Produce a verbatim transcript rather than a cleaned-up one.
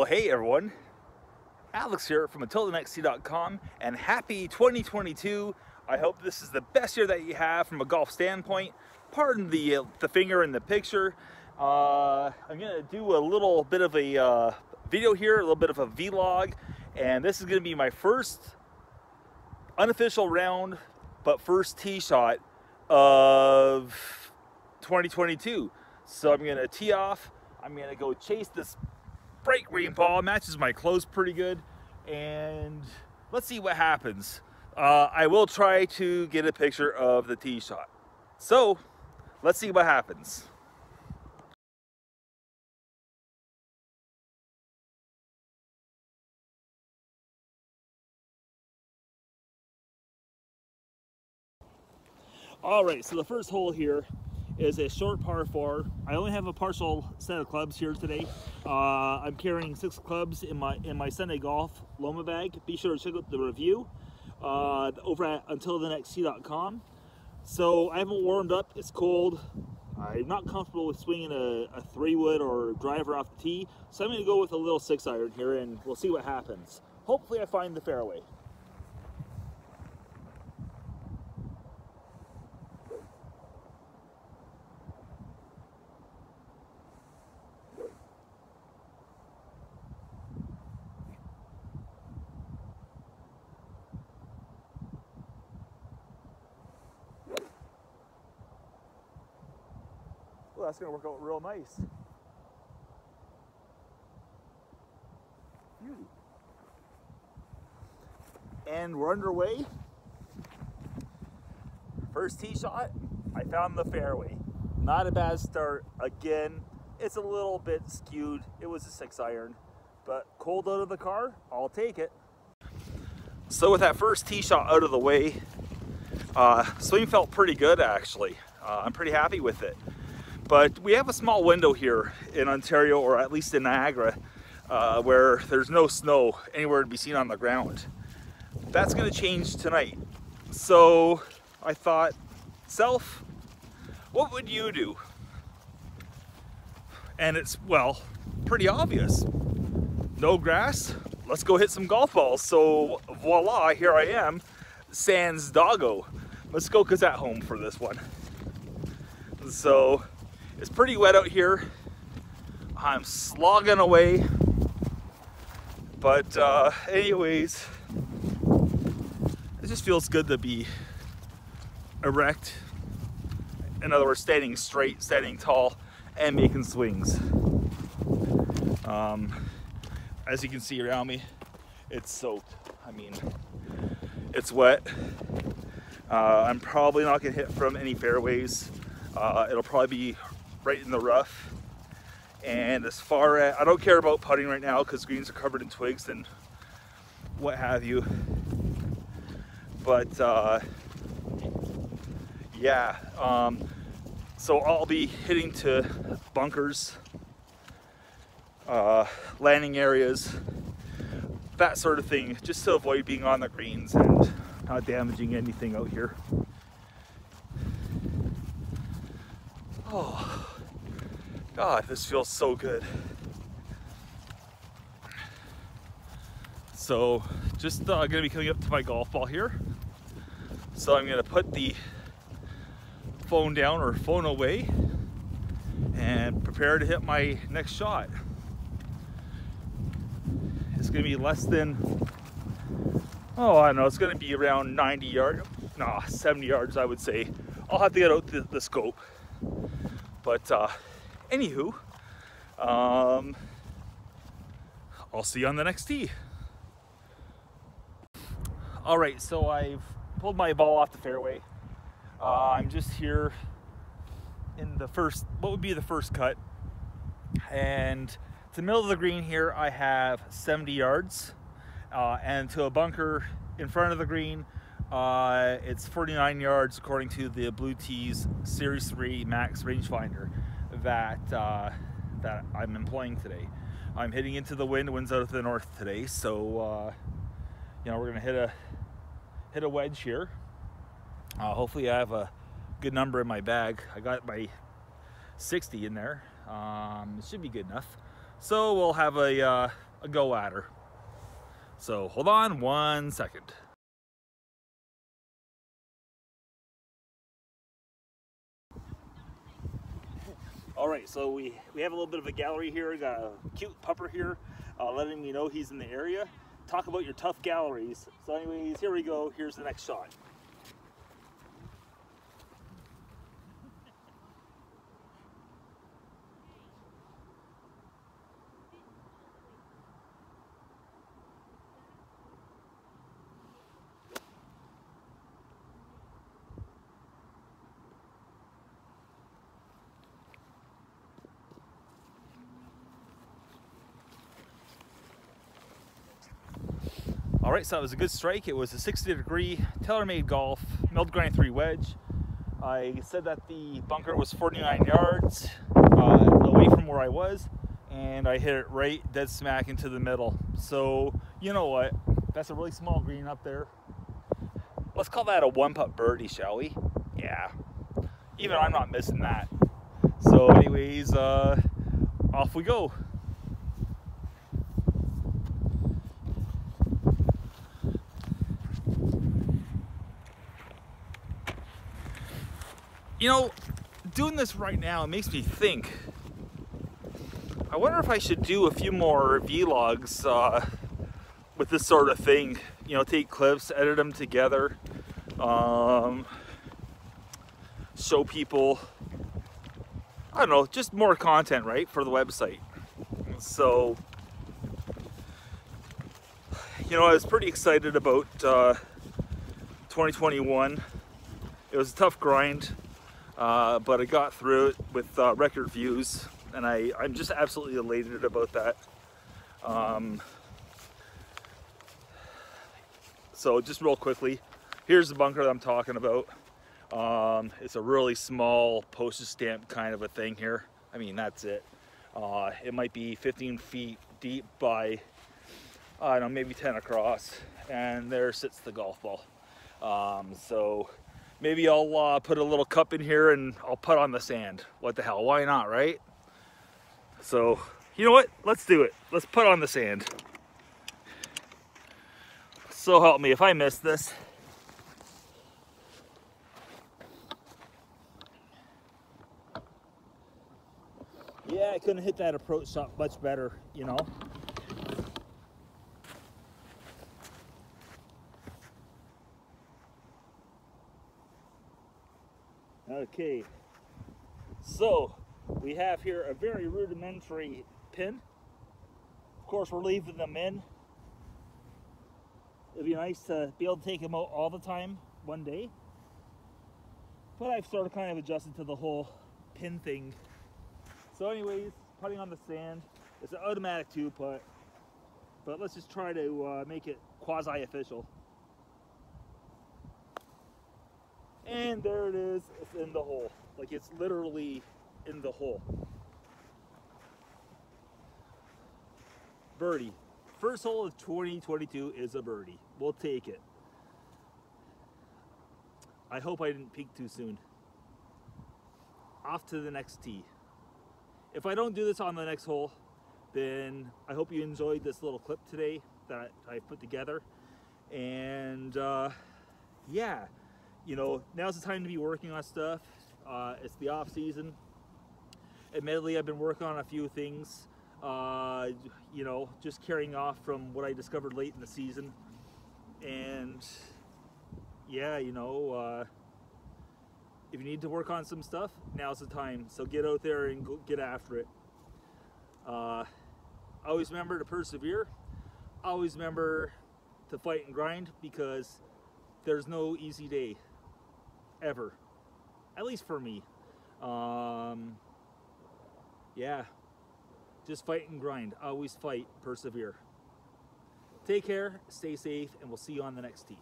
Well, hey everyone, Alex here from Until The Next Tee dot com, and happy twenty twenty-two. I hope this is the best year that you have from a golf standpoint. Pardon the uh, the finger in the picture. Uh, I'm gonna do a little bit of a uh, video here, a little bit of a vlog, and this is gonna be my first unofficial round, but first tee shot of twenty twenty-two. So I'm gonna tee off. I'm gonna go chase this bright green ball. Matches my clothes pretty good, and let's see what happens. Uh, I will try to get a picture of the tee shot. So let's see what happens. All right, so the first hole here is a short par four. I only have a partial set of clubs here today. Uh, I'm carrying six clubs in my in my Sunday Golf Loma bag. Be sure to check out the review uh, over at Until The Next Tee dot com. So I haven't warmed up. It's cold. I'm not comfortable with swinging a, a three wood or driver off the tee, so I'm going to go with a little six iron here, and we'll see what happens. Hopefully, I find the fairway. Well, that's going to work out real nice. Beauty. And we're underway. First tee shot, I found the fairway. Not a bad start. Again, it's a little bit skewed. It was a six iron, but cold out of the car, I'll take it. So with that first tee shot out of the way, uh, swing felt pretty good actually. Uh, I'm pretty happy with it. But we have a small window here in Ontario, or at least in Niagara, uh, where there's no snow anywhere to be seen on the ground. That's gonna change tonight. So I thought, self, what would you do? And it's, well, pretty obvious. No grass, let's go hit some golf balls. So voila, here I am, sans doggo. Muskoka's at home for this one. So, it's pretty wet out here. I'm slogging away. But uh, anyways, it just feels good to be erect. In other words, standing straight, standing tall, and making swings. Um, as you can see around me, it's soaked. I mean, it's wet. Uh, I'm probably not gonna hit from any fairways. Uh, it'll probably be right in the rough, and as far as I don't care about putting right now because greens are covered in twigs and what have you, but uh, yeah um, so I'll be hitting to bunkers, uh, landing areas, that sort of thing, just to avoid being on the greens and not damaging anything out here. Oh, God, this feels so good. So, just uh, gonna be coming up to my golf ball here. So I'm gonna put the phone down or phone away and prepare to hit my next shot. It's gonna be less than, oh, I don't know, it's gonna be around ninety yards, nah, seventy yards, I would say. I'll have to get out the, the scope. But uh, anywho, um, I'll see you on the next tee. All right, so I've pulled my ball off the fairway. Uh, I'm just here in the first, what would be the first cut. And to the middle of the green here, I have seventy yards. Uh, and to a bunker in front of the green, Uh, it's forty-nine yards according to the Blue Tees Series three Max rangefinder that uh, that I'm employing today. I'm hitting into the wind. Wind's out of the north today, so uh, you know, we're gonna hit a hit a wedge here. Uh, hopefully, I have a good number in my bag. I got my sixty in there. Um, it should be good enough. So we'll have a uh, a go at her. So hold on one second. All right, so we, we have a little bit of a gallery here. We got a cute pupper here, uh, letting me know he's in the area. Talk about your tough galleries. So anyways, here we go. Here's the next shot. All right, so it was a good strike. It was a sixty degree tailor-made golf milled grind three wedge. I said that the bunker was forty-nine yards uh, away from where I was, and I hit it right dead smack into the middle. So you know what? That's a really small green up there. Let's call that a one-putt birdie, shall we? Yeah. Even I'm not missing that. So anyways, uh, off we go. You know, doing this right now, it makes me think. I wonder if I should do a few more vlogs uh, with this sort of thing. You know, take clips, edit them together, um, show people. I don't know, just more content, right, for the website. So, you know, I was pretty excited about uh, twenty twenty-one. It was a tough grind. Uh, but I got through it with uh, record views, and I, I'm just absolutely elated about that. Um, so just real quickly, here's the bunker that I'm talking about. Um, it's a really small postage stamp kind of a thing here. I mean, that's it. Uh, it might be fifteen feet deep by, I don't know, maybe ten across, and there sits the golf ball. Um, so. Maybe I'll uh, put a little cup in here and I'll putt on the sand. What the hell, why not, right? So, you know what? Let's do it. Let's putt on the sand. So help me if I miss this. Yeah, I couldn't hit that approach shot much better, you know? Okay, so we have here a very rudimentary pin. Of course, we're leaving them in. It'd be nice to be able to take them out all the time one day. But I've sort of kind of adjusted to the whole pin thing. So anyways, putting on the sand. It's an automatic two putt. But let's just try to uh, make it quasi-official. And there it is, it's in the hole. Like, it's literally in the hole. Birdie. First hole of twenty twenty-two is a birdie. We'll take it. I hope I didn't peek too soon. Off to the next tee. If I don't do this on the next hole, then I hope you enjoyed this little clip today that I put together. And, uh, yeah. You know, now's the time to be working on stuff. Uh, it's the off season. Admittedly, I've been working on a few things, uh, you know, just carrying off from what I discovered late in the season. And yeah, you know, uh, if you need to work on some stuff, now's the time. So get out there and go get after it. Uh, always remember to persevere. Always remember to fight and grind, because there's no easy day. Ever, at least for me. Um, yeah, just fight and grind. Always fight, persevere. Take care, stay safe, and we'll see you on the next tee.